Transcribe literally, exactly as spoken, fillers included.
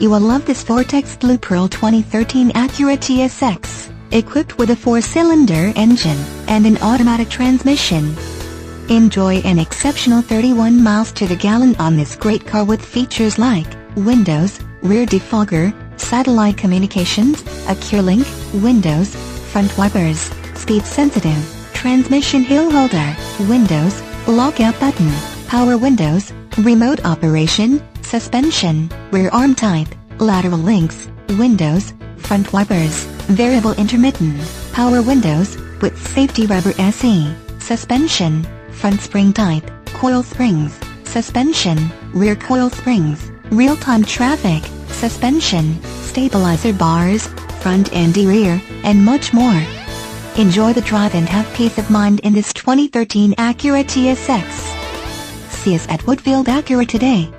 You will love this Vortex Blue Pearl twenty thirteen Acura T S X, equipped with a four-cylinder engine and an automatic transmission. Enjoy an exceptional thirty-one miles to the gallon on this great car with features like windows, rear defogger, satellite communications, AcuraLink, windows, front wipers, speed-sensitive, transmission hill holder, windows, lockout button, power windows, remote operation, suspension, rear arm type, lateral links, windows, front wipers, variable intermittent, power windows, with safety rubber S E, suspension, front spring type, coil springs, suspension, rear coil springs, real-time traffic, suspension, stabilizer bars, front and rear, and much more. Enjoy the drive and have peace of mind in this twenty thirteen Acura T S X. See us at Woodfield Acura today.